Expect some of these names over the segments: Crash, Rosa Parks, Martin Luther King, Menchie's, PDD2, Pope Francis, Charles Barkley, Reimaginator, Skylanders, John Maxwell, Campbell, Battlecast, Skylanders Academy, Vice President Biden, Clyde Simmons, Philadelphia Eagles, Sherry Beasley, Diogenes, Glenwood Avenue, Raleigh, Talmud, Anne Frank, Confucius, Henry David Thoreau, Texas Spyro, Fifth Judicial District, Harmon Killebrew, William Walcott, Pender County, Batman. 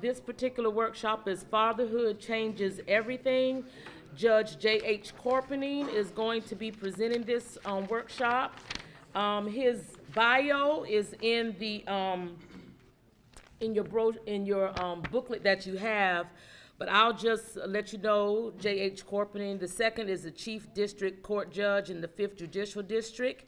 of this particular workshop is Fatherhood Changes Everything. Judge J.H. Corpening is going to be presenting this workshop. His bio is in the in your booklet that you have, but I'll just let you know, J.H. Corpening II is the Chief District Court Judge in the 5th Judicial District.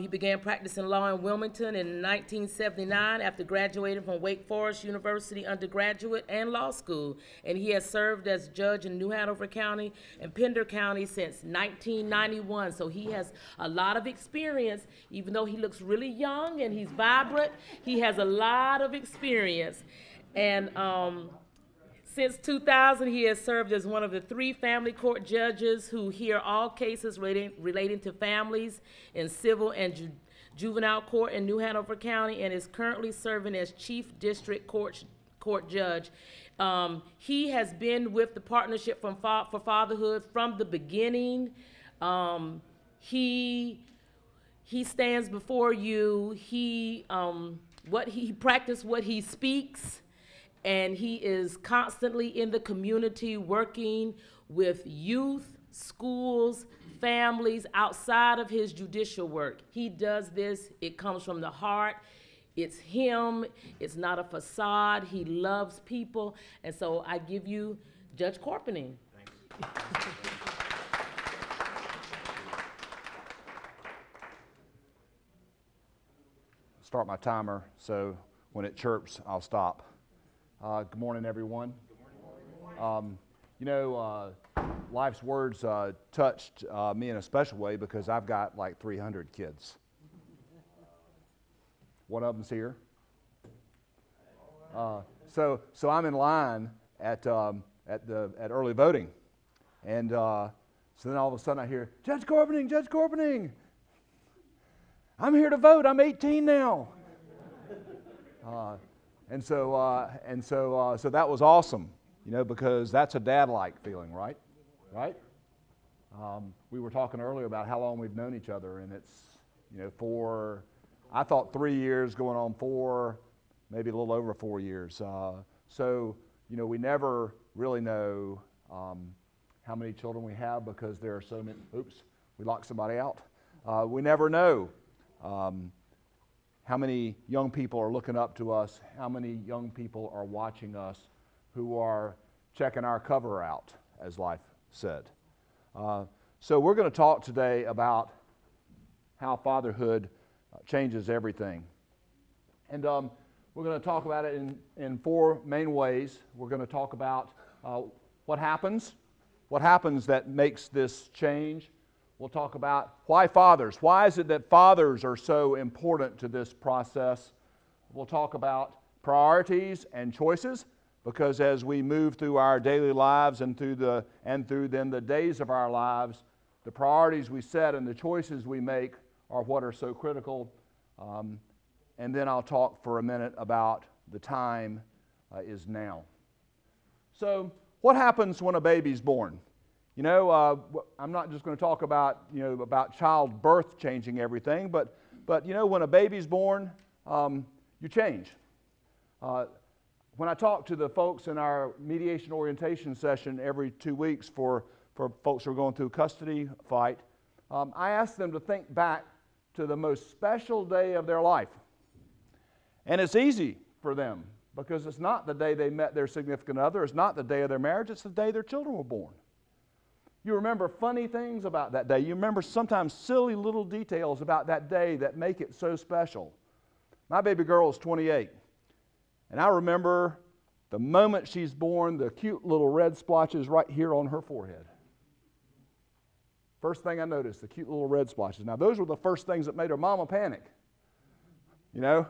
He began practicing law in Wilmington in 1979 after graduating from Wake Forest University undergraduate and law school, and he has served as judge in New Hanover County and Pender County since 1991, so he has a lot of experience. Even though he looks really young and he's vibrant, he has a lot of experience. And since 2000, he has served as one of the 3 family court judges who hear all cases relating to families in civil and juvenile court in New Hanover County, and is currently serving as Chief District Court Judge. He has been with the Partnership for Fatherhood from the beginning. He stands before you. He practices what he speaks. And he is constantly in the community working with youth, schools, families outside of his judicial work. He does this, it comes from the heart. It's him, it's not a facade. He loves people. And so I give you Judge Corpening. Thanks. Start my timer, so when it chirps, I'll stop. Good morning, everyone. Good morning. You know, Life's Words touched me in a special way because I've got like 300 kids. One of them's here. So I'm in line at early voting, and so then all of a sudden I hear, Judge Corpening, Judge Corpening. I'm here to vote. I'm 18 now. And so that was awesome, you know, because that's a dad-like feeling, right? Right? We were talking earlier about how long we've known each other, and it's, you know, I thought 3 years going on 4, maybe a little over 4 years. So, you know, we never really know how many children we have because there are so many, oops, we locked somebody out. We never know. How many young people are looking up to us, how many young people are watching us who are checking our cover out, as Life said. So we're going to talk today about how fatherhood changes everything. And we're going to talk about it in 4 main ways. We're going to talk about what happens that makes this change. We'll talk about why fathers. Why is it that fathers are so important to this process? We'll talk about priorities and choices, because as we move through our daily lives and through the days of our lives, the priorities we set and the choices we make are what are so critical. And then I'll talk for a minute about the time is now. So what happens when a baby's born? You know, I'm not just going to talk about, you know, about childbirth changing everything, but you know, when a baby's born, you change. When I talk to the folks in our mediation orientation session every 2 weeks for folks who are going through a custody fight, I ask them to think back to the most special day of their life. And it's easy for them because it's not the day they met their significant other, it's not the day of their marriage, it's the day their children were born. You remember funny things about that day. You remember sometimes silly little details about that day that make it so special. My baby girl is 28, and I remember the moment she's born, the cute little red splotches right here on her forehead. First thing I noticed, the cute little red splotches. Now, those were the first things that made her mama panic. You know,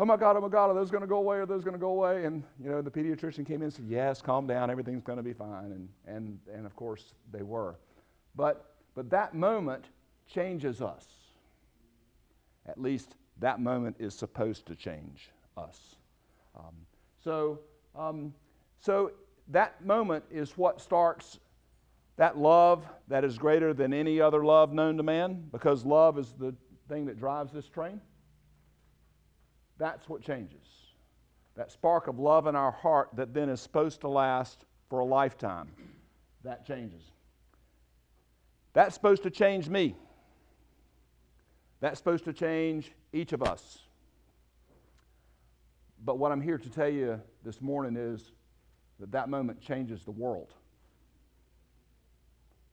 oh my God, are those going to go away? Are those going to go away? And, you know, the pediatrician came in and said, yes, calm down, everything's going to be fine. And of course, they were. But that moment changes us. At least that moment is supposed to change us. So that moment is what starts that love that is greater than any other love known to man, because love is the thing that drives this train. That's what changes. that spark of love in our heart that then is supposed to last for a lifetime, that changes. That's supposed to change me. That's supposed to change each of us. But what I'm here to tell you this morning is that that moment changes the world.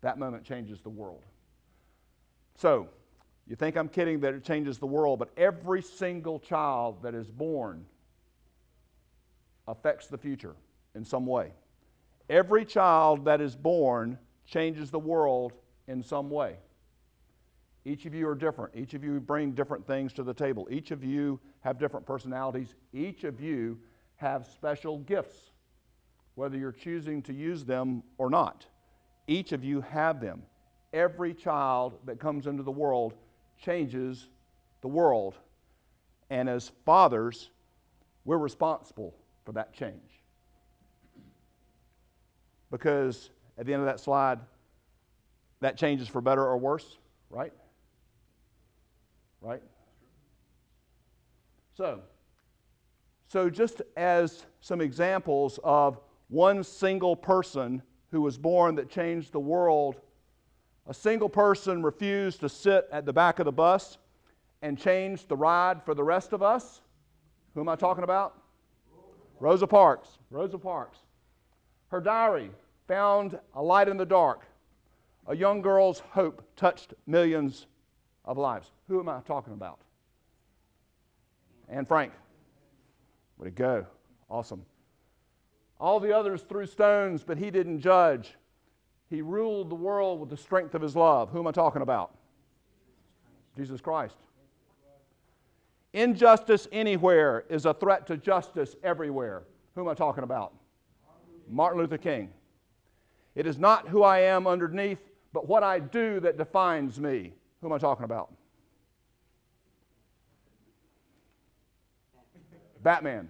That moment changes the world. So, you think I'm kidding that it changes the world, but every single child that is born affects the future in some way. Every child that is born changes the world in some way. Each of you are different. Each of you bring different things to the table. Each of you have different personalities. Each of you have special gifts, whether you're choosing to use them or not. Each of you have them. Every child that comes into the world changes the world. And as fathers, we're responsible for that change. Because at the end of that slide, that changes for better or worse, right? Right? So just as some examples of one single person who was born that changed the world, a single person refused to sit at the back of the bus and changed the ride for the rest of us. Who am I talking about? Rosa Parks. Rosa Parks. Her diary found a light in the dark. A young girl's hope touched millions of lives. Who am I talking about? Anne Frank. Way to go. Awesome. All the others threw stones, but he didn't judge. He ruled the world with the strength of his love. Who am I talking about? Jesus Christ. Injustice anywhere is a threat to justice everywhere. Who am I talking about? Martin Luther King. It is not who I am underneath, but what I do that defines me. Who am I talking about? Batman.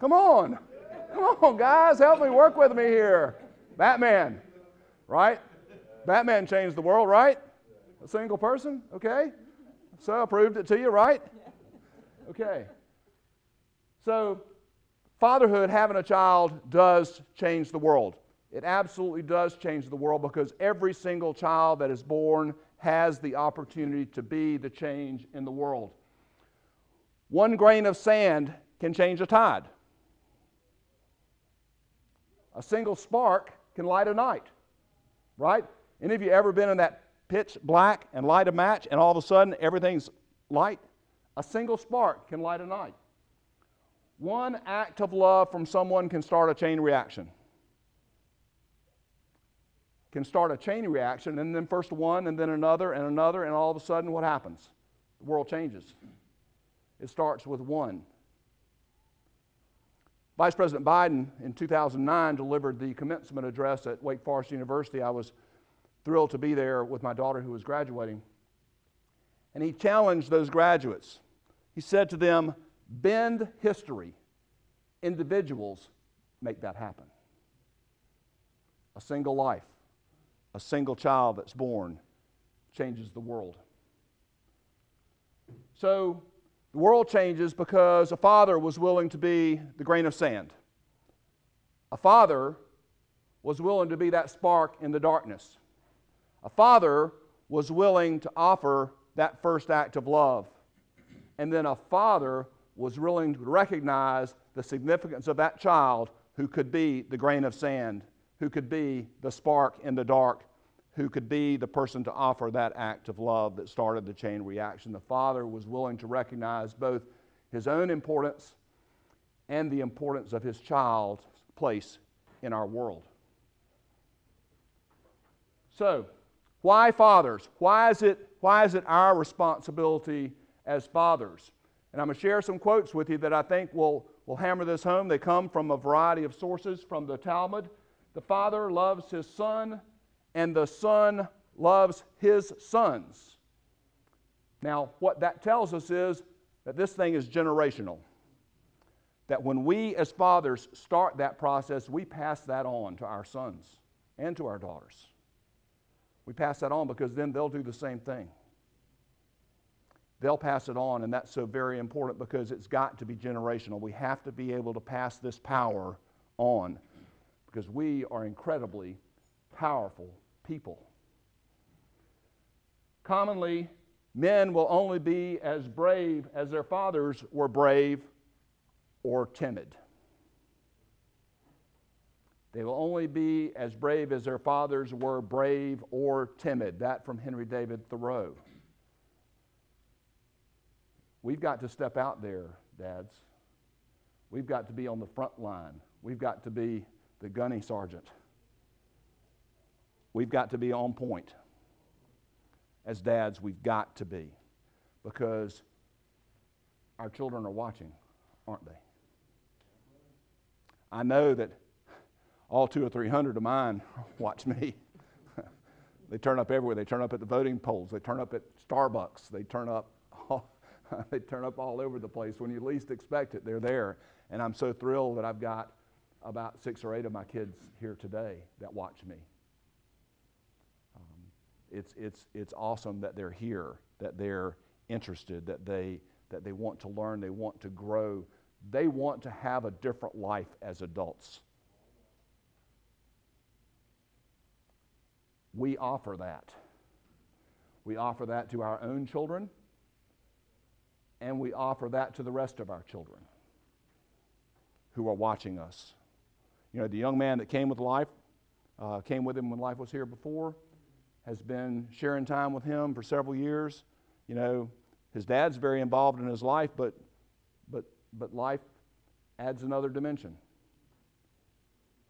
Come on. Come on, guys, help me, work with me here. Batman, right? Batman changed the world, right? A single person, okay? So I proved it to you, right? Okay. So fatherhood, having a child, does change the world. It absolutely does change the world because every single child that is born has the opportunity to be the change in the world. One grain of sand can change a tide. A single spark can light a night, right? Any of you ever been in that pitch black and light a match and all of a sudden everything's light? A single spark can light a night. One act of love from someone can start a chain reaction. Can start a chain reaction, and then first one and then another, and all of a sudden what happens? The world changes. It starts with one. Vice President Biden in 2009 delivered the commencement address at Wake Forest University. I was thrilled to be there with my daughter who was graduating. And he challenged those graduates. He said to them, bend history. Individuals make that happen. A single life, a single child that's born changes the world. So, the world changes because a father was willing to be the grain of sand. A father was willing to be that spark in the darkness. A father was willing to offer that first act of love. And then a father was willing to recognize the significance of that child who could be the grain of sand, who could be the spark in the dark, who could be the person to offer that act of love that started the chain reaction. The father was willing to recognize both his own importance and the importance of his child's place in our world. So, why fathers? Why is it our responsibility as fathers? And I'm going to share some quotes with you that I think will hammer this home. They come from a variety of sources from the Talmud. The father loves his son, and the son loves his sons. Now, what that tells us is that this thing is generational. That when we as fathers start that process, we pass that on to our sons and to our daughters. We pass that on because then they'll do the same thing. they'll pass it on, and that's so very important because it's got to be generational. We have to be able to pass this power on because we are incredibly powerful people. Commonly, men will only be as brave as their fathers were brave or timid. They will only be as brave as their fathers were brave or timid. That from Henry David Thoreau. We've got to step out there, dads. We've got to be on the front line. We've got to be the gunny sergeant. We've got to be on point. As dads, we've got to be, because our children are watching, aren't they? I know that all 200 or 300 of mine watch me. They turn up everywhere. They turn up at the voting polls. They turn up at Starbucks. They turn up all, they turn up all over the place. When you least expect it, they're there. And I'm so thrilled that I've got about 6 or 8 of my kids here today that watch me. It's awesome that they're here, that they're interested, that they want to learn, they want to grow. They want to have a different life as adults. We offer that. We offer that to our own children, and we offer that to the rest of our children who are watching us. You know, the young man that came with life, came with him when life was here before, has been sharing time with him for several years. You know, his dad's very involved in his life, but life adds another dimension,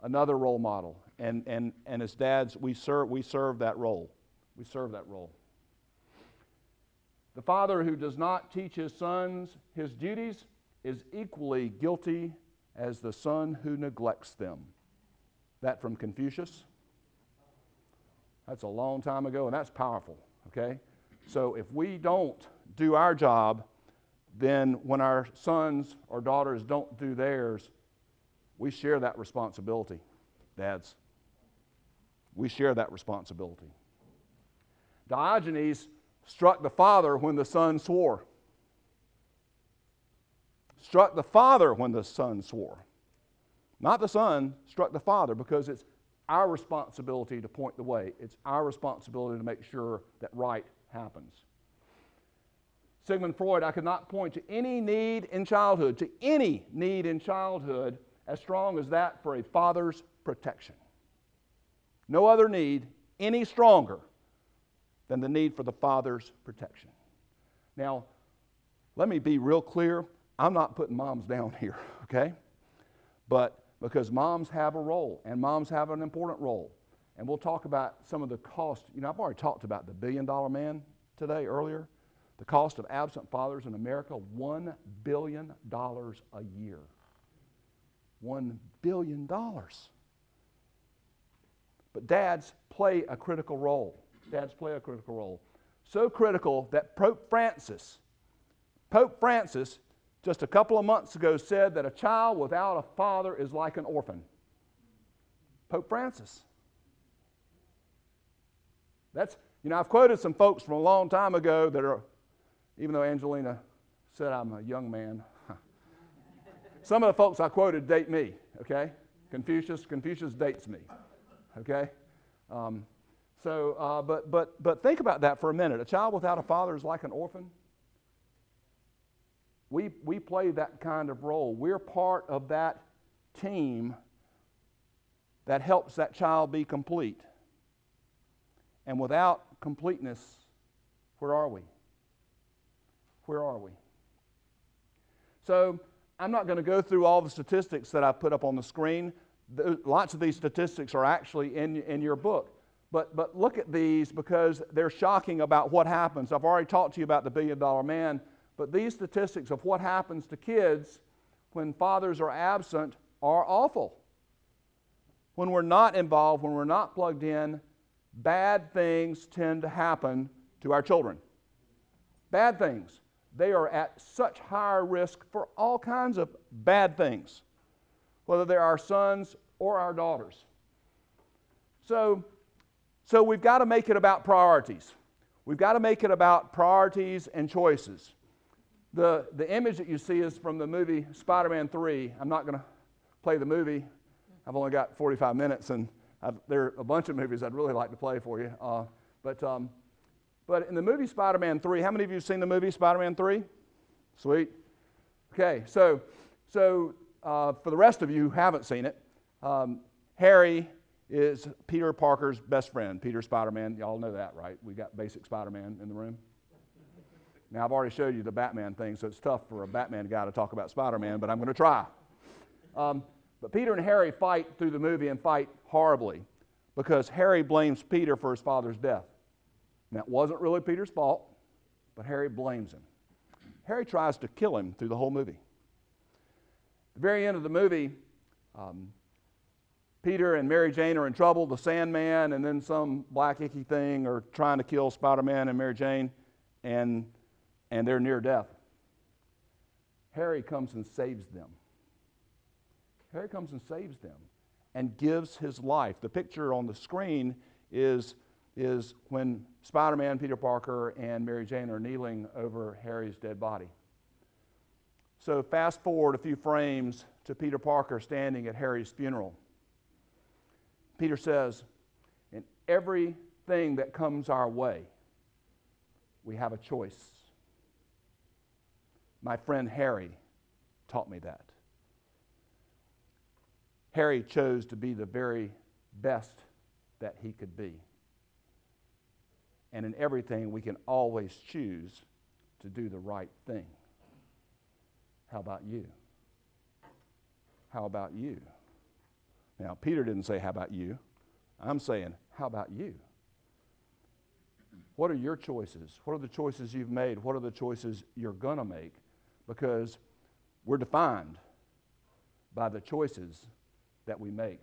another role model. And as dads, we serve that role. We serve that role. The father who does not teach his sons his duties is equally guilty as the son who neglects them. That from Confucius. That's a long time ago, and that's powerful, okay? So if we don't do our job, then when our sons or daughters don't do theirs, we share that responsibility, dads. We share that responsibility. Diogenes struck the father when the son swore. Struck the father when the son swore. Not the son, struck the father, because it's our responsibility to point the way. It's our responsibility to make sure that right happens. Sigmund Freud, I could not point to any need in childhood, as strong as that for a father's protection. No other need any stronger than the need for the father's protection. Now, let me be real clear. I'm not putting moms down here, okay? But because moms have a role, and moms have an important role. And we'll talk about some of the cost. You know, I've already talked about the billion-dollar man today earlier. The cost of absent fathers in America, $1 billion a year. $1 billion. But dads play a critical role. Dads play a critical role. So critical that Pope Francis just a couple of months ago said that a child without a father is like an orphan. Pope Francis. That's, you know, I've quoted some folks from a long time ago that are, even though Angelina said I'm a young man, some of the folks I quoted date me, okay? Confucius dates me, okay? But think about that for a minute. A child without a father is like an orphan. We play that kind of role. We're part of that team that helps that child be complete. And without completeness, where are we? Where are we? So I'm not going to go through all the statistics that I put up on the screen. Lots of these statistics are actually in your book. But look at these because they're shocking about what happens. I've already talked to you about the billion-dollar man. But these statistics of what happens to kids when fathers are absent are awful. When we're not involved, when we're not plugged in, bad things tend to happen to our children. Bad things. They are at such higher risk for all kinds of bad things, whether they're our sons or our daughters. So we've got to make it about priorities. We've got to make it about priorities and choices. The image that you see is from the movie Spider-Man 3. I'm not going to play the movie. I've only got 45 minutes, and there are a bunch of movies I'd really like to play for you. But in the movie Spider-Man 3, how many of you have seen the movie Spider-Man 3? Sweet. Okay, so for the rest of you who haven't seen it, Harry is Peter Parker's best friend, Peter Spider-Man. Y'all know that, right? We got basic Spider-Man in the room. Now, I've already showed you the Batman thing, so it's tough for a Batman guy to talk about Spider-Man, but I'm going to try. But Peter and Harry fight through the movie and fight horribly because Harry blames Peter for his father's death. And that wasn't really Peter's fault, but Harry blames him. Harry tries to kill him through the whole movie. At the very end of the movie, Peter and Mary Jane are in trouble. The Sandman and then some black icky thing are trying to kill Spider-Man and Mary Jane, and they're near death. Harry comes and saves them. Harry comes and saves them and gives his life. The picture on the screen is when Spider-Man, Peter Parker, and Mary Jane are kneeling over Harry's dead body. So fast forward a few frames to Peter Parker standing at Harry's funeral. Peter says, in everything that comes our way, we have a choice. My friend Harry taught me that. Harry chose to be the very best that he could be. And in everything, we can always choose to do the right thing. How about you? How about you? Now, Peter didn't say, how about you? I'm saying, how about you? What are your choices? What are the choices you've made? What are the choices you're going to make? Because we're defined by the choices that we make.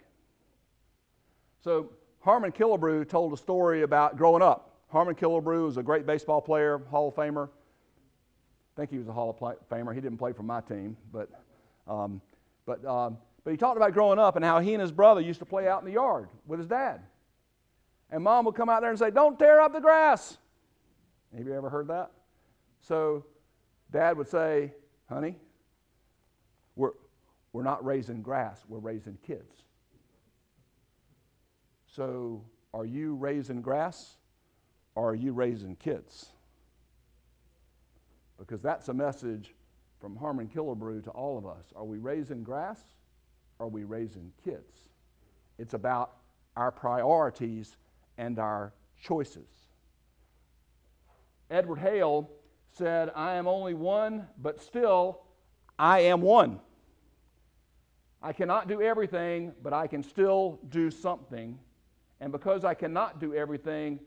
So, Harmon Killebrew told a story about growing up. Harmon Killebrew was a great baseball player, Hall of Famer. I think he was a Hall of Famer. He didn't play for my team, But he talked about growing up and how he and his brother used to play out in the yard with his dad. And Mom would come out there and say, don't tear up the grass. Have you ever heard that? So Dad would say, honey, we're not raising grass, we're raising kids. So are you raising grass or are you raising kids? Because that's a message from Harmon Killebrew to all of us. Are we raising grass? Are we raising kids? It's about our priorities and our choices. Edward Hale said, I am only one, but still I am one. I cannot do everything, but I can still do something. And because I cannot do everything,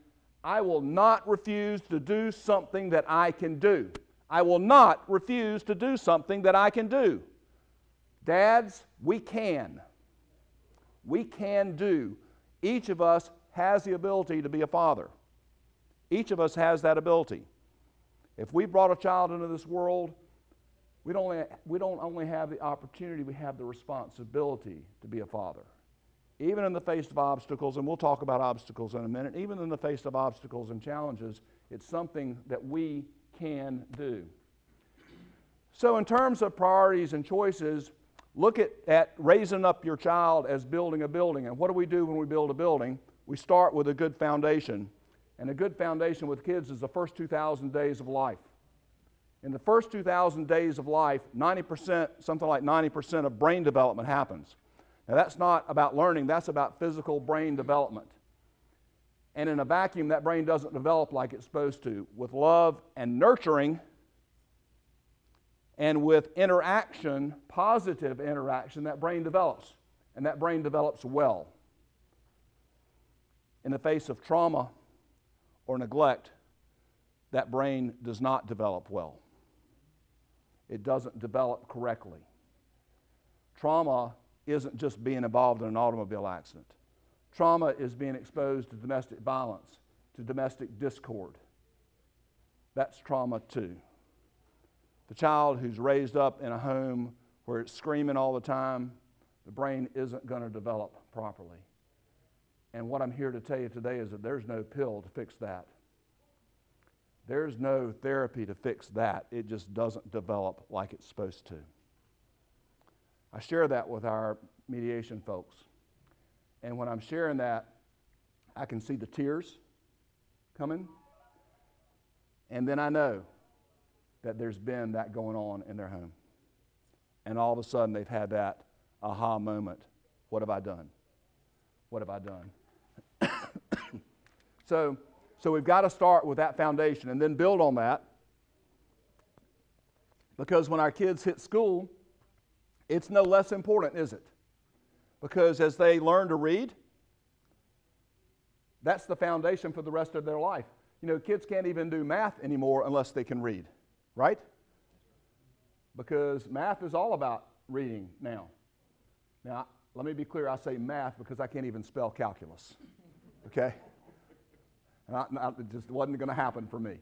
I will not refuse to do something that I can do. I will not refuse to do something that I can do. Dads, we can. We can do. Each of us has the ability to be a father. Each of us has that ability. If we brought a child into this world, we don't only have the opportunity, we have the responsibility to be a father. Even in the face of obstacles, and we'll talk about obstacles in a minute, even in the face of obstacles and challenges, it's something that we can do. So in terms of priorities and choices, look at raising up your child as building a building. And what do we do when we build a building? We start with a good foundation. And a good foundation with kids is the first 2,000 days of life. In the first 2,000 days of life, 90%, something like 90% of brain development happens. Now that's not about learning, that's about physical brain development. And in a vacuum, that brain doesn't develop like it's supposed to. With love and nurturing, and with interaction, positive interaction, that brain develops, and that brain develops well. In the face of trauma or neglect, that brain does not develop well. It doesn't develop correctly. Trauma isn't just being involved in an automobile accident. Trauma is being exposed to domestic violence, to domestic discord. That's trauma too. The child who's raised up in a home where it's screaming all the time, the brain isn't going to develop properly. And what I'm here to tell you today is that there's no pill to fix that. There's no therapy to fix that. It just doesn't develop like it's supposed to. I share that with our mediation folks. And when I'm sharing that, I can see the tears coming. And then I know that there's been that going on in their home. And all of a sudden they've had that aha moment. What have I done? What have I done? So we've got to start with that foundation and then build on that. Because when our kids hit school, it's no less important, is it? Because as they learn to read, that's the foundation for the rest of their life. You know, kids can't even do math anymore unless they can read, right? Because math is all about reading now. Now, let me be clear, I say math because I can't even spell calculus, okay? And it just wasn't going to happen for me.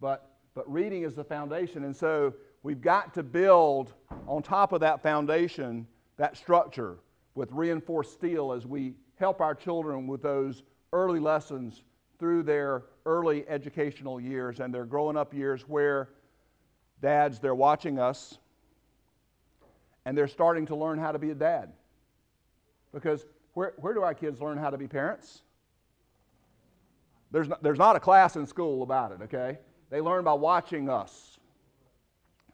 But reading is the foundation, and so we've got to build on top of that foundation, that structure, with reinforced steel as we help our children with those early lessons through their early educational years and their growing up years where dads, they're watching us and they're starting to learn how to be a dad. Because where do our kids learn how to be parents? There's not a class in school about it, okay? They learn by watching us.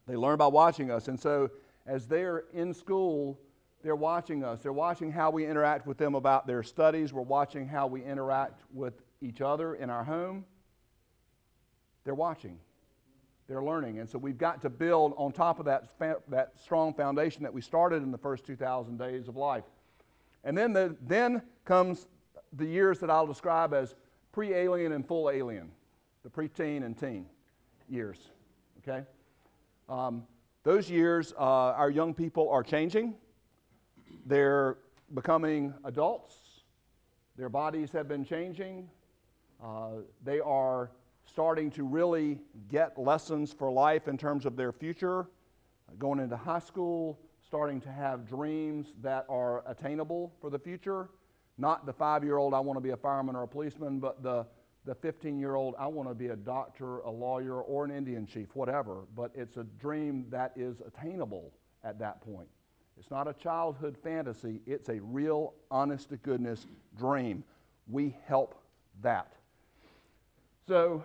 They learn by watching us. And so as they're in school, they're watching us. They're watching how we interact with them about their studies. We're watching how we interact with each other in our home. They're watching. They're learning. And so we've got to build on top of that strong foundation that we started in the first 2,000 days of life. And then comes the years that I'll describe as pre-alien and full alien, the preteen and teen years, okay? Those years, our young people are changing. They're becoming adults. Their bodies have been changing. They are starting to really get lessons for life in terms of their future, going into high school, starting to have dreams that are attainable for the future. Not the 5-year-old, I want to be a fireman or a policeman, but the 15-year-old, I want to be a doctor, a lawyer, or an Indian chief, whatever. But it's a dream that is attainable at that point. It's not a childhood fantasy. It's a real, honest-to-goodness dream. We help that. So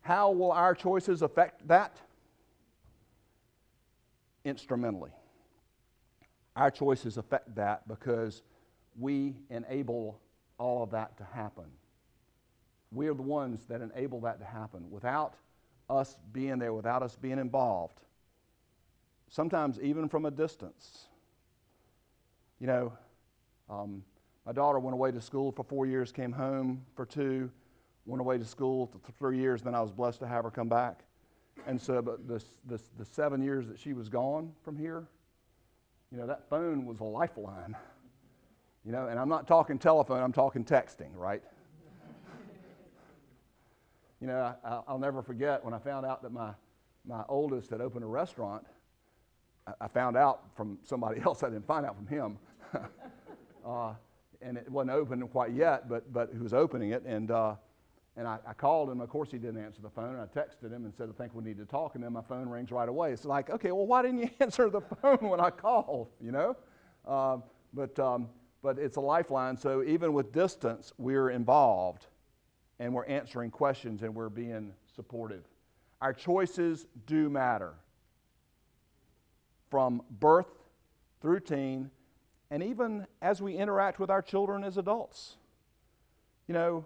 how will our choices affect that? Instrumentally. Our choices affect that because we enable all of that to happen. We are the ones that enable that to happen. Without us being there, without us being involved, sometimes even from a distance. You know, my daughter went away to school for 4 years, came home for 2, went away to school for 3 years, then I was blessed to have her come back. And so but the 7 years that she was gone from here, you know, that phone was a lifeline. You know, and I'm not talking telephone, I'm talking texting, right? You know, I'll never forget when I found out that my oldest had opened a restaurant. I found out from somebody else. I didn't find out from him. And it wasn't open quite yet, but who was opening it. And I called him. Of course, he didn't answer the phone. And I texted him and said, I think we need to talk. And then my phone rings right away. It's like, okay, well, why didn't you answer the phone when I called, you know? But it's a lifeline. So even with distance, we're involved, and we're answering questions, and we're being supportive. Our choices do matter. From birth through teen, and even as we interact with our children as adults. You know,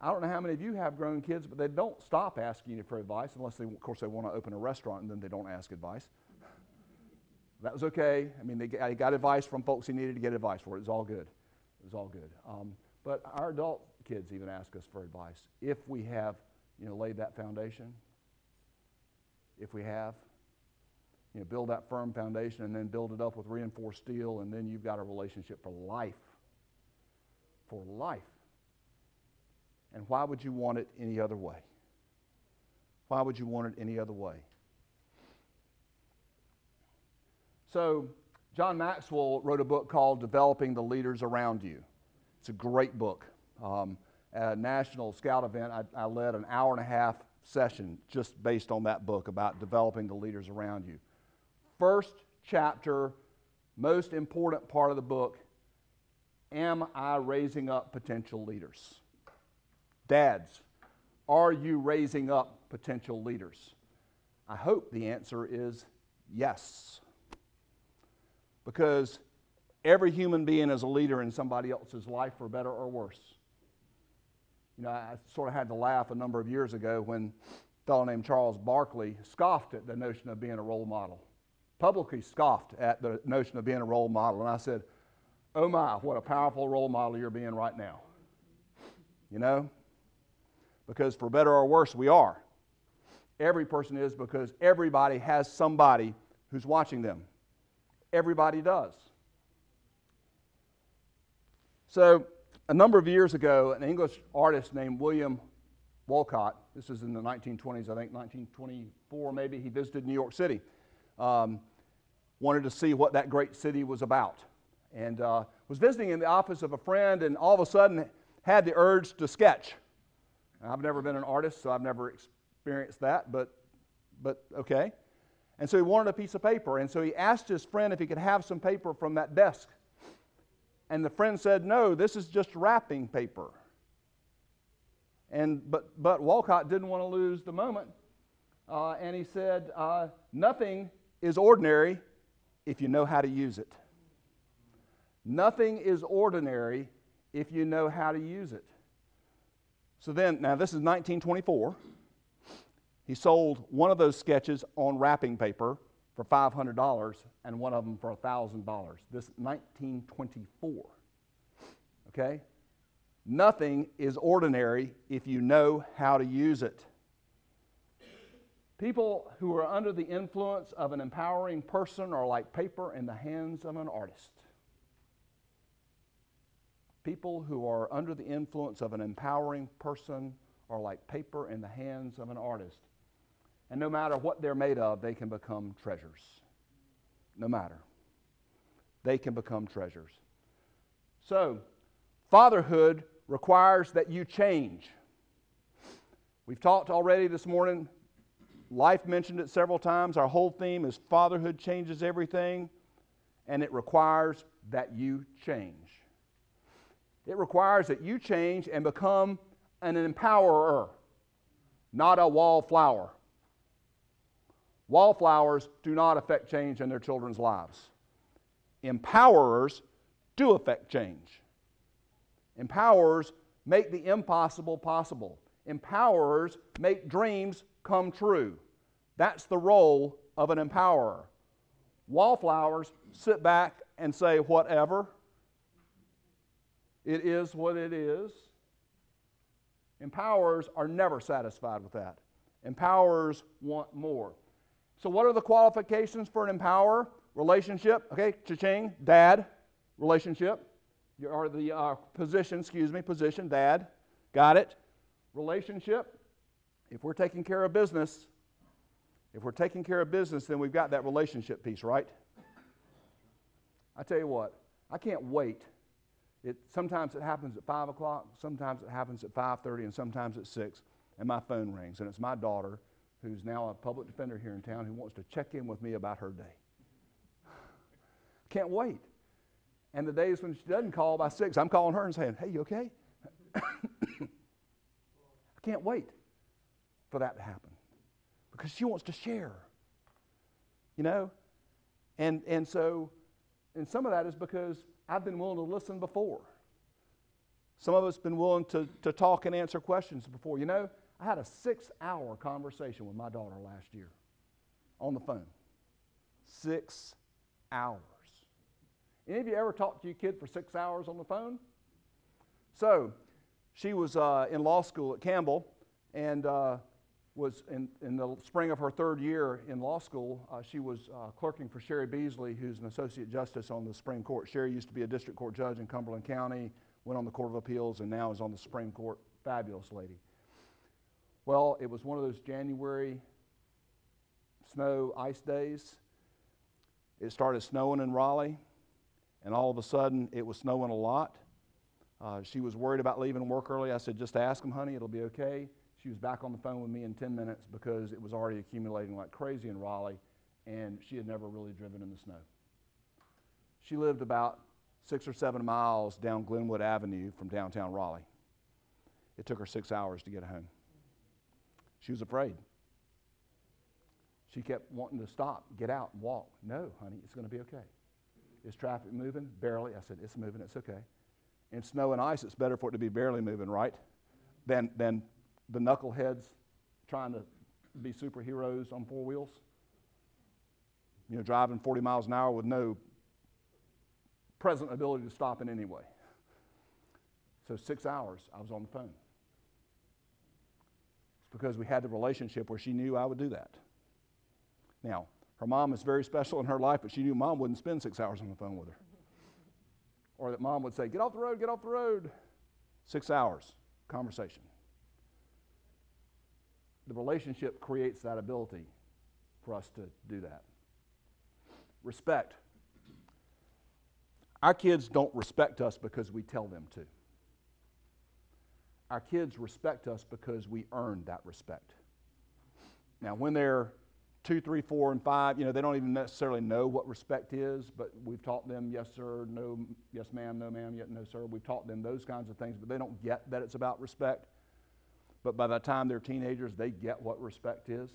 I don't know how many of you have grown kids, but they don't stop asking you for advice unless, of course, they want to open a restaurant, and then they don't ask advice. That was okay. I mean, they got advice from folks who needed to get advice for it. It was all good. It was all good. But our adult kids even ask us for advice if we have, you know, laid that foundation. If we have. You know, build that firm foundation and then build it up with reinforced steel, and then you've got a relationship for life. For life. And why would you want it any other way? Why would you want it any other way? So, John Maxwell wrote a book called Developing the Leaders Around You. It's a great book. national scout event, I led an hour-and-a-half session just based on that book about developing the leaders around you. First chapter, most important part of the book, am I raising up potential leaders? Dads, are you raising up potential leaders? I hope the answer is yes. Because every human being is a leader in somebody else's life, for better or worse. You know, I sort of had to laugh a number of years ago when a fellow named Charles Barkley scoffed at the notion of being a role model, publicly scoffed at the notion of being a role model. And I said, oh my, what a powerful role model you're being right now. You know? Because for better or worse, we are. Every person is, because everybody has somebody who's watching them. Everybody does. So a number of years ago, an English artist named William Walcott, this is in the 1920s, I think 1924 maybe, he visited New York City. Wanted to see what that great city was about, and was visiting in the office of a friend, and all of a sudden had the urge to sketch. Now, I've never been an artist, so I've never experienced that, but okay. And so he wanted a piece of paper, and so he asked his friend if he could have some paper from that desk. And the friend said, no, this is just wrapping paper. And but Walcott didn't want to lose the moment, and he said, nothing is ordinary if you know how to use it. Nothing is ordinary if you know how to use it. So then, now this is 1924. He sold one of those sketches on wrapping paper for $500 and one of them for $1,000. This 1924, okay? Nothing is ordinary if you know how to use it. People who are under the influence of an empowering person are like paper in the hands of an artist. People who are under the influence of an empowering person are like paper in the hands of an artist. And no matter what they're made of, they can become treasures. No matter. They can become treasures. So, fatherhood requires that you change. We've talked already this morning. Life mentioned it several times. Our whole theme is fatherhood changes everything, and it requires that you change. It requires that you change and become an empowerer, not a wallflower. Wallflowers do not affect change in their children's lives. Empowerers do affect change. Empowerers make the impossible possible. Empowerers make dreams come true. That's the role of an empowerer. Wallflowers sit back and say, whatever. It is what it is. Empowerers are never satisfied with that. Empowerers want more. So what are the qualifications for an empowerer? Relationship, okay, cha-ching, dad, relationship. Or the position, excuse me, position, dad, got it. Relationship, if we're taking care of business, if we're taking care of business, then we've got that relationship piece, right? I tell you what, I can't wait. Sometimes it happens at 5 o'clock, sometimes it happens at 5:30, and sometimes at 6, and my phone rings, and it's my daughter, who's now a public defender here in town, who wants to check in with me about her day. Can't wait. And the days when she doesn't call by 6, I'm calling her and saying, hey, you okay? I can't wait for that to happen, because she wants to share, you know? And some of that is because I've been willing to listen before. Some of us have been willing to talk and answer questions before. You know, I had a 6-hour conversation with my daughter last year on the phone. 6 hours. Any of you ever talked to your kid for 6 hours on the phone? So she was in law school at Campbell, and was in the spring of her third year in law school, she was clerking for Sherry Beasley, who's an associate justice on the Supreme Court. Sherry used to be a district court judge in Cumberland County, went on the Court of Appeals, and now is on the Supreme Court. Fabulous lady. Well, it was one of those January snow ice days. It started snowing in Raleigh, and all of a sudden it was snowing a lot. She was worried about leaving work early. I said, just ask them, honey, it'll be okay. She was back on the phone with me in 10 minutes because it was already accumulating like crazy in Raleigh, and she had never really driven in the snow. She lived about 6 or 7 miles down Glenwood Avenue from downtown Raleigh. It took her 6 hours to get home. She was afraid. She kept wanting to stop, get out, and walk. No, honey, it's going to be okay. Is traffic moving? Barely. I said, it's moving, it's okay. In snow and ice, it's better for it to be barely moving, right? Than the knuckleheads trying to be superheroes on four wheels. You know, driving 40 miles an hour with no present ability to stop in any way. So 6 hours, I was on the phone. It's because we had the relationship where she knew I would do that. Now, her mom is very special in her life, but she knew mom wouldn't spend 6 hours on the phone with her. Or that mom would say, get off the road, get off the road. 6 hours, conversation. The relationship creates that ability for us to do that. Respect. Our kids don't respect us because we tell them to. Our kids respect us because we earn that respect. Now, when they're 2, 3, 4, and 5, you know, they don't even necessarily know what respect is, but we've taught them yes, sir, no, yes, ma'am, no, ma'am, yet no, sir. We've taught them those kinds of things, but they don't get that it's about respect. But by the time they're teenagers, they get what respect is.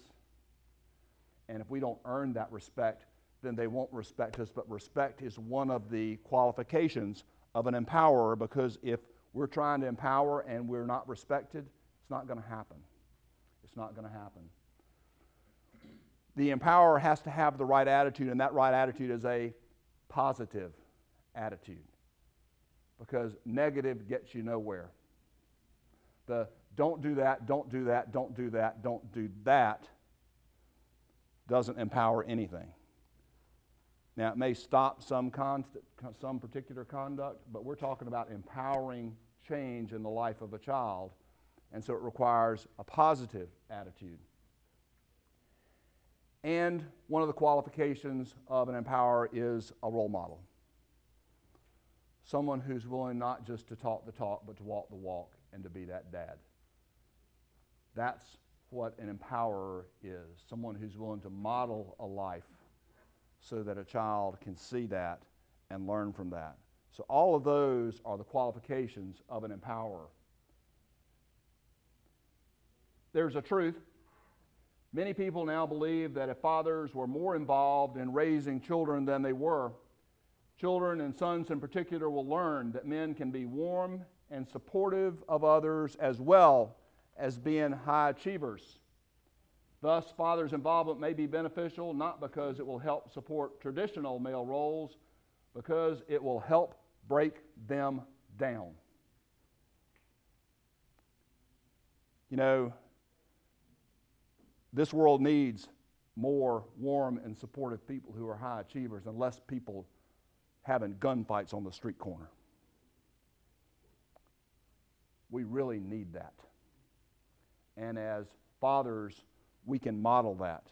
And if we don't earn that respect, then they won't respect us. But respect is one of the qualifications of an empowerer, because if we're trying to empower and we're not respected, it's not going to happen. It's not going to happen. The empowerer has to have the right attitude, and that right attitude is a positive attitude, because negative gets you nowhere. The don't do that, don't do that, don't do that, don't do that doesn't empower anything. Now, it may stop some particular conduct, but we're talking about empowering change in the life of a child, and so it requires a positive attitude. And one of the qualifications of an empowerer is a role model. Someone who's willing not just to talk the talk, but to walk the walk and to be that dad. That's what an empowerer is, someone who's willing to model a life so that a child can see that and learn from that. So all of those are the qualifications of an empowerer. There's a truth. Many people now believe that if fathers were more involved in raising children than they were, children and sons in particular will learn that men can be warm and supportive of others as well as being high achievers. Thus, fathers' involvement may be beneficial, not because it will help support traditional male roles, because it will help break them down. You know, this world needs more warm and supportive people who are high achievers, and less people having gunfights on the street corner. We really need that. And as fathers, we can model that.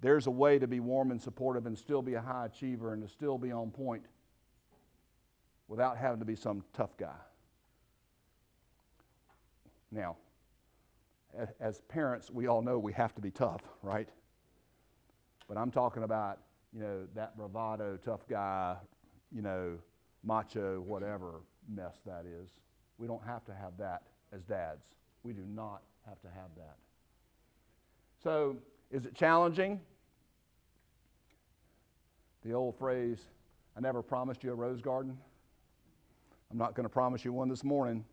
There's a way to be warm and supportive and still be a high achiever and to still be on point without having to be some tough guy. Now, as parents, we all know we have to be tough, right? But I'm talking about, you know, that bravado, tough guy, you know, macho, whatever mess that is. We don't have to have that as dads. We do not have to have that. So, is it challenging? The old phrase, I never promised you a rose garden. I'm not going to promise you one this morning,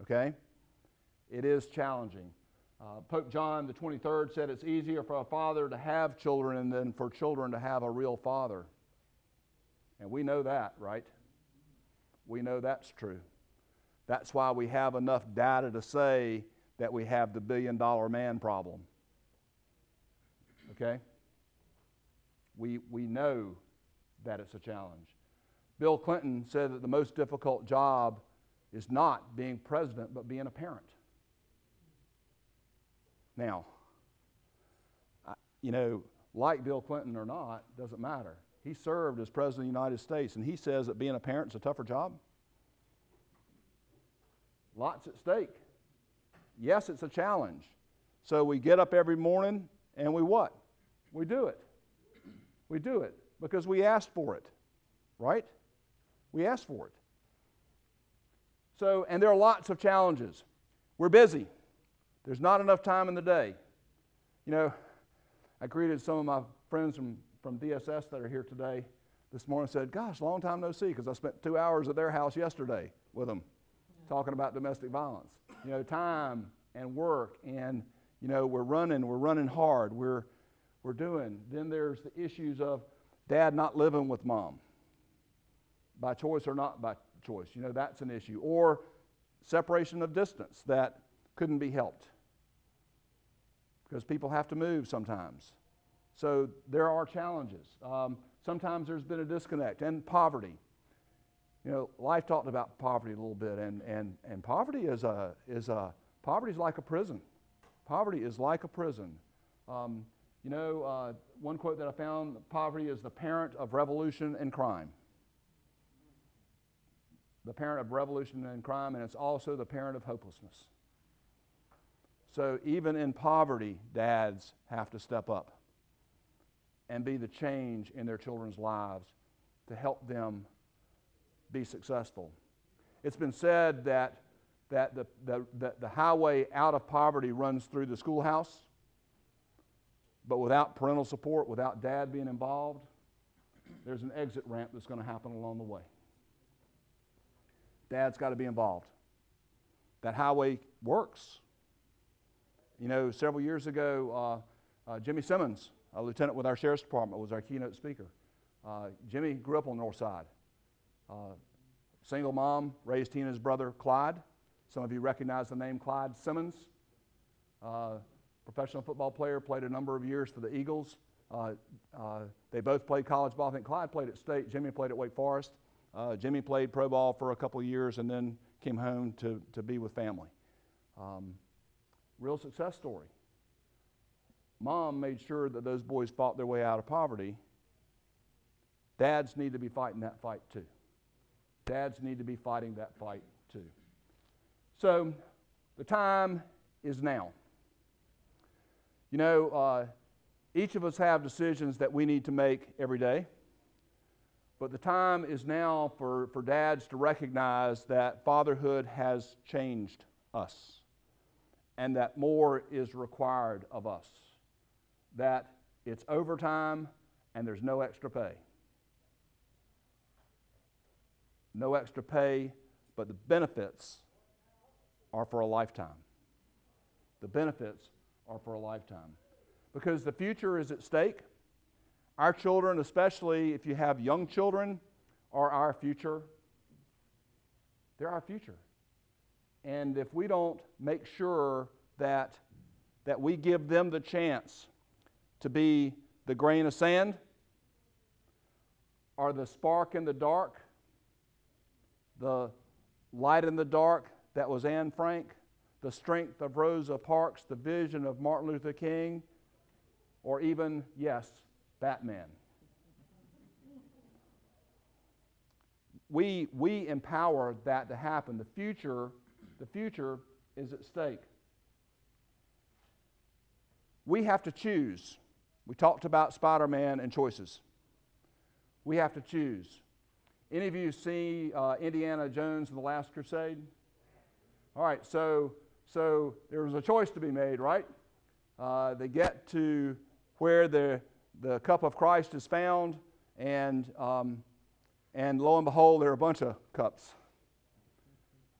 okay? It is challenging. Pope John XXIII said it's easier for a father to have children than for children to have a real father. And we know that, right? We know that's true. That's why we have enough data to say that we have the billion-dollar man problem. Okay? We know that it's a challenge. Bill Clinton said that the most difficult job is not being president, but being a parent. Now, you know, like Bill Clinton or not, doesn't matter. He served as President of the United States, and he says that being a parent's a tougher job. Lots at stake. Yes, it's a challenge. So we get up every morning and we what? We do it. We do it because we asked for it, right? We asked for it. So, and there are lots of challenges. We're busy. There's not enough time in the day. You know, I greeted some of my friends from DSS that are here today this morning and said, gosh, long time no see, because I spent 2 hours at their house yesterday with them talking about domestic violence. You know, time and work, and, you know, we're running hard, we're doing. Then there's the issues of dad not living with mom by choice or not by choice. You know, that's an issue. Or separation of distance that couldn't be helped because people have to move sometimes. So there are challenges. Sometimes there's been a disconnect, and poverty. You know, Life talked about poverty a little bit, and poverty is like a prison. Poverty is like a prison. You know, one quote that I found, poverty is the parent of revolution and crime. The parent of revolution and crime, and it's also the parent of hopelessness. So even in poverty, dads have to step up and be the change in their children's lives to help them be successful. It's been said that the highway out of poverty runs through the schoolhouse, but without parental support, without dad being involved, there's an exit ramp that's going to happen along the way. Dad's got to be involved. That highway works. You know, several years ago, Jimmy Simmons, a lieutenant with our sheriff's department, was our keynote speaker. Jimmy grew up on the north side. Single mom, raised he and his brother Clyde. Some of you recognize the name Clyde Simmons. Professional football player, played a number of years for the Eagles. They both played college ball. I think Clyde played at State. Jimmy played at Wake Forest. Jimmy played pro ball for a couple of years and then came home to be with family. Real success story. Mom made sure that those boys fought their way out of poverty. Dads need to be fighting that fight too. Dads need to be fighting that fight too. So the time is now. You know, each of us have decisions that we need to make every day. But the time is now for dads to recognize that fatherhood has changed us and that more is required of us, that it's overtime and there's no extra pay. No extra pay, but the benefits are for a lifetime. The benefits are for a lifetime. Because the future is at stake. Our children, especially if you have young children, are our future. They're our future. And if we don't make sure that we give them the chance to be the grain of sand or the spark in the dark, the light in the dark that was Anne Frank, the strength of Rosa Parks, the vision of Martin Luther King, or even, yes, Batman. We empower that to happen. The future is at stake. We have to choose. We talked about Spider-Man and choices. We have to choose. Any of you see Indiana Jones in The Last Crusade? All right, so there was a choice to be made, right? They get to where the cup of Christ is found, and lo and behold, there are a bunch of cups.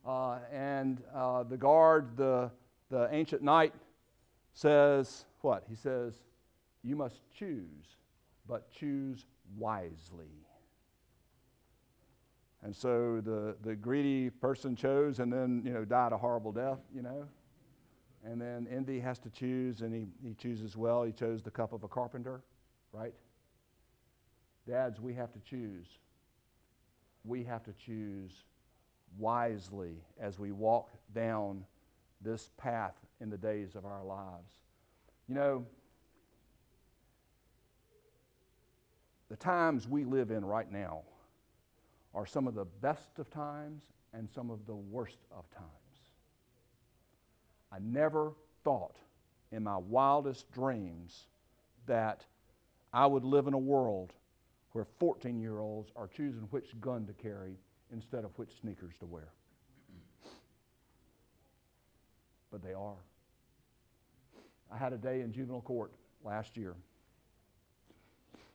The guard, the ancient knight, says what? He says, "You must choose, but choose wisely." And so the greedy person chose and then, you know, died a horrible death, you know. And then Indy has to choose, and he chooses well. He chose the cup of a carpenter, right? Dads, we have to choose. We have to choose wisely as we walk down this path in the days of our lives. You know, the times we live in right now are some of the best of times and some of the worst of times. I never thought in my wildest dreams that I would live in a world where 14-year-olds are choosing which gun to carry instead of which sneakers to wear. But they are. I had a day in juvenile court last year.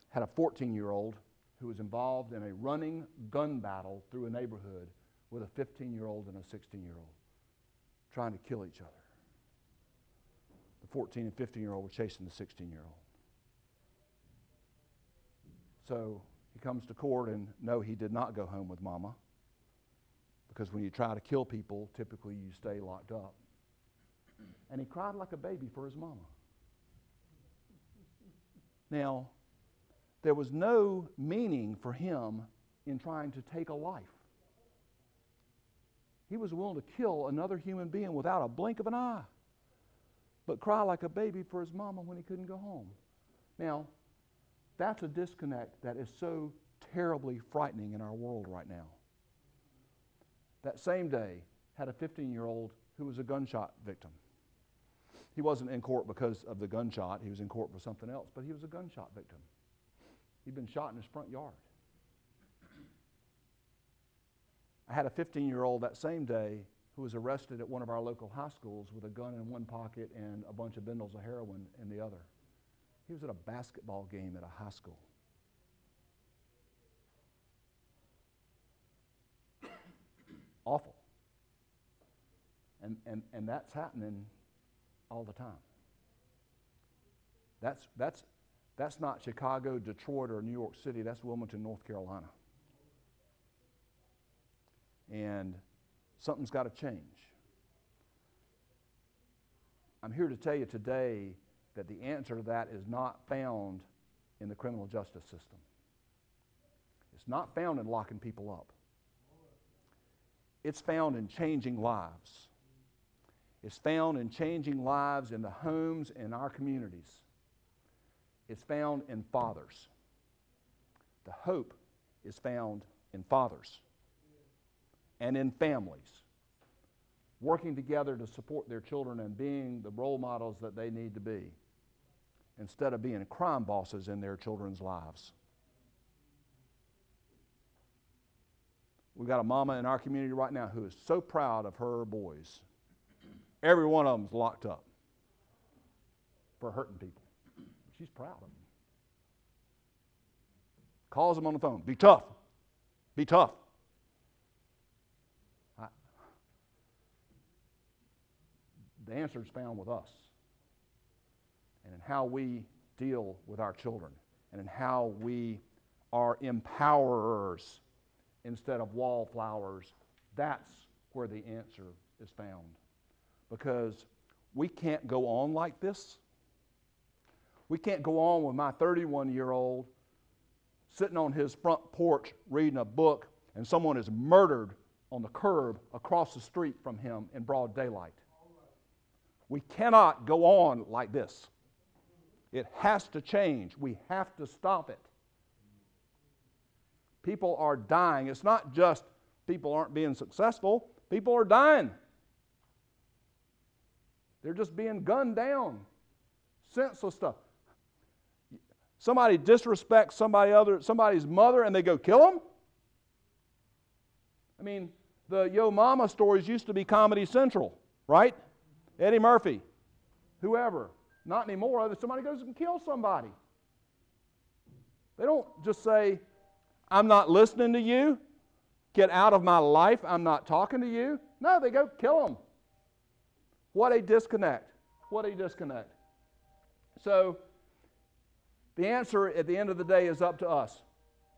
Had a 14-year-old who was involved in a running gun battle through a neighborhood with a 15-year-old and a 16-year-old trying to kill each other. The 14 and 15-year-old were chasing the 16-year-old. So he comes to court, and no, he did not go home with mama, because when you try to kill people, typically you stay locked up. And he cried like a baby for his mama. Now, there was no meaning for him in trying to take a life. He was willing to kill another human being without a blink of an eye, but cry like a baby for his mama when he couldn't go home. Now, that's a disconnect that is so terribly frightening in our world right now. That same day, had a 15-year-old who was a gunshot victim. He wasn't in court because of the gunshot. He was in court for something else, but he was a gunshot victim. He'd been shot in his front yard. I had a 15-year-old that same day who was arrested at one of our local high schools with a gun in one pocket and a bunch of bindles of heroin in the other. He was at a basketball game at a high school. Awful. And that's happening all the time. That's not Chicago, Detroit, or New York City. That's Wilmington, North Carolina. And something's got to change. I'm here to tell you today that the answer to that is not found in the criminal justice system. It's not found in locking people up. It's found in changing lives. It's found in changing lives in the homes and our communities. It's found in fathers. The hope is found in fathers and in families, working together to support their children and being the role models that they need to be, instead of being crime bosses in their children's lives. We've got a mama in our community right now who is so proud of her boys. Every one of them's locked up for hurting people. She's proud of them. Calls them on the phone, be tough, be tough. The answer is found with us, and in how we deal with our children, and in how we are empowerers instead of wallflowers. That's where the answer is found, because we can't go on like this. We can't go on with my 31-year-old sitting on his front porch reading a book, and someone is murdered on the curb across the street from him in broad daylight. We cannot go on like this. It has to change. We have to stop it. People are dying. It's not just people aren't being successful. People are dying. They're just being gunned down. Senseless stuff. Somebody disrespects somebody's mother, and they go kill them? I mean, the Yo Mama stories used to be Comedy Central, right? Eddie Murphy, whoever. Not anymore. Other somebody goes and kills somebody. They don't just say, I'm not listening to you. Get out of my life. I'm not talking to you. No, they go kill them. What a disconnect. What a disconnect. So the answer at the end of the day is up to us.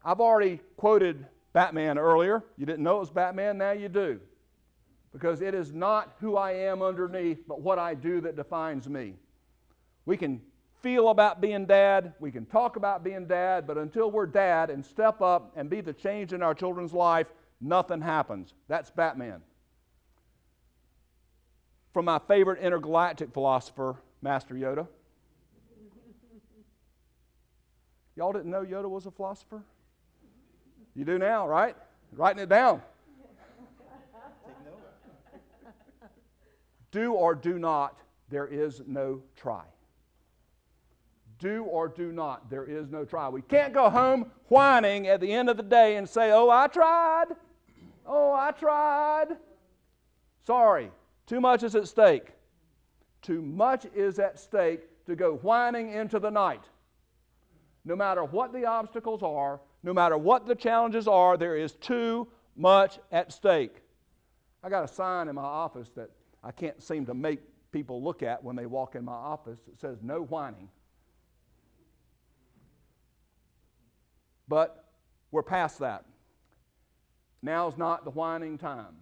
I've already quoted Batman earlier. You didn't know it was Batman. Now you do. Because it is not who I am underneath, but what I do that defines me. We can feel about being dad, we can talk about being dad, but until we're dad and step up and be the change in our children's life, nothing happens. That's Batman. From my favorite intergalactic philosopher, Master Yoda. Y'all didn't know Yoda was a philosopher? You do now, right? Writing it down. Do or do not, there is no try. Do or do not, there is no try. We can't go home whining at the end of the day and say, oh, I tried. Oh, I tried. Sorry, too much is at stake. Too much is at stake to go whining into the night. No matter what the obstacles are, no matter what the challenges are, there is too much at stake. I got a sign in my office that I can't seem to make people look at when they walk in my office. It says, no whining. But we're past that. Now's not the whining time.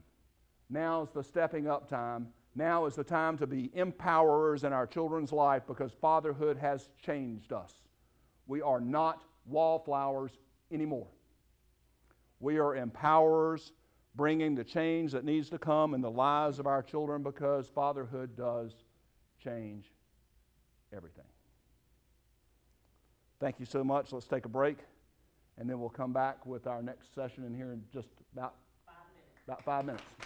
Now's the stepping up time. Now is the time to be empowerers in our children's life, because fatherhood has changed us. We are not wallflowers anymore. We are empowerers, bringing the change that needs to come in the lives of our children, because fatherhood does change everything. Thank you so much. Let's take a break, and then we'll come back with our next session in here in just about 5 minutes.